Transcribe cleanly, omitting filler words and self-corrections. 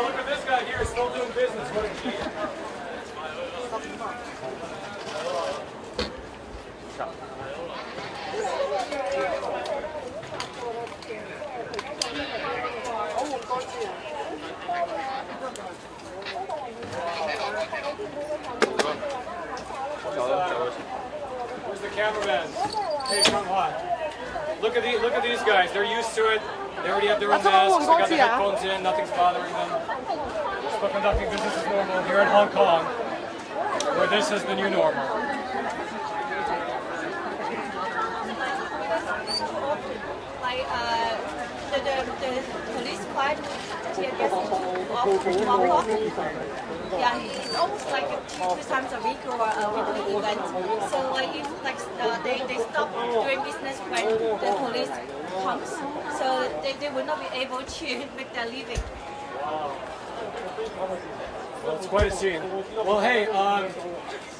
Oh, look at this guy here, still doing business. What a cheat. Where's the cameraman? Hey, come on. Look at these guys. They're used to it. They already have their own masks. They got their headphones in. Nothing's bothering them. Just fucking nothing. Business is normal here in Hong Kong, where this is the new normal. Like the police fight against Hong Kong. Yeah, it's almost like 2 times a week or a weekly event. So like if like they stop doing business when the police comes, so they will not be able to make their living. Wow. Well, it's quite a scene. Well, hey,